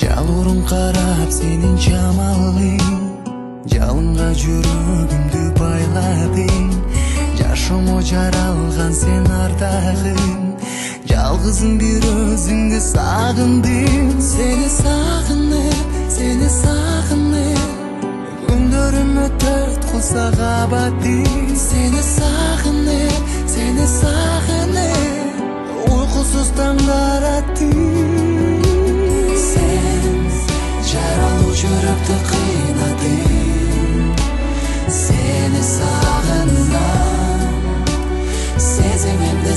Jalurun qarab senin jamallin, Jalınga jürügümdü bayladin, Yaşım o jaralgan sen ardağın, Yalgızın bir özünü sağındım. Seni sağınıp Gündürüm ötört kulsa qabaddin. Seni sağınıp Uykusuz tanlar attın. Jaralı jürüptü qıynadın, seni sağınam, sezimimde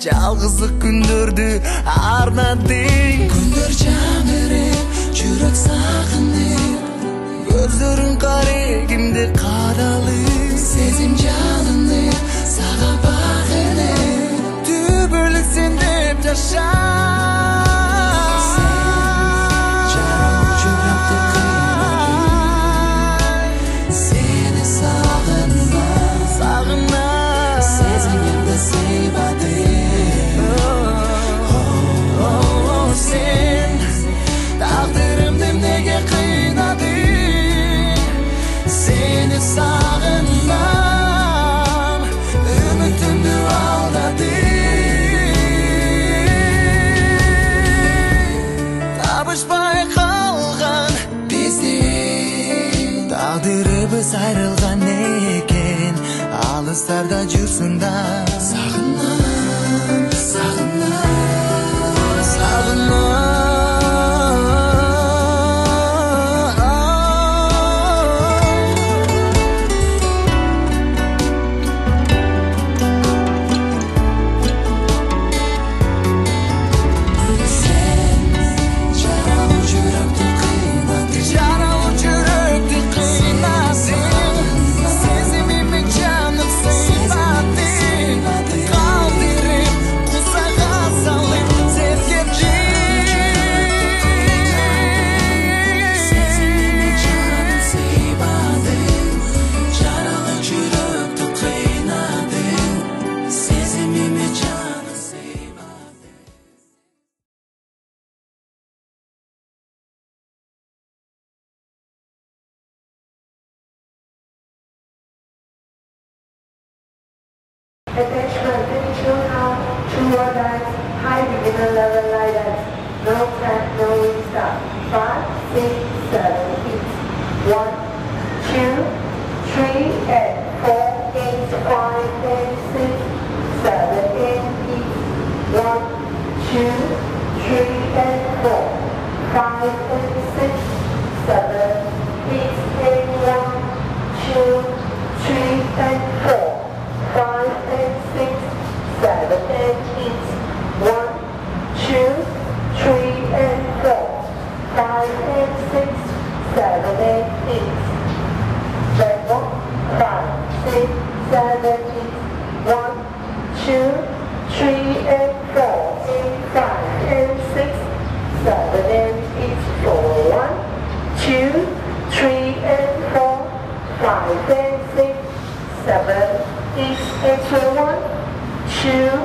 Calğızlıq gündürdü arnadın. Gündür canırıp, çürük sağınıp, Gözlerin qaregimdi qaralıb, Sezim canınıp, sağa bağınıp, Tübülük sendip yaşa. Biz ayrılgan eken, alıslarda jürsün da sağınam, sağınam, sağınam. Sen jaralı jürüptü qıynadın, jaralı jürüptü qıynadın. Attention, digital now to your lights, high beginner level lighters. No crack, no restart. 5, 6, 7, 8. 1, 2, 3, and 4, 8, 5, 6, 7, 8, 8. 1, 2, 3, and 4. 5, 6, 7, 8, 8. 1, 2, 3, and 4. 5 and 6, 7 and 8. 1, 2, 3 and 4. 5 and 6, 7 and 8. 5, 6, 7, 8. 1, 2, 3 and 4. 5 and 6, 7 and 8. 4, 1, 2, 3 and 4. 5 and 6, 7, 8, 8. 1, 2, 3 and 4. 5 and 6, 7 and 8. 4, 1, 2, 3 and 4. 4, 6, 7 and 8. Thank you for watching.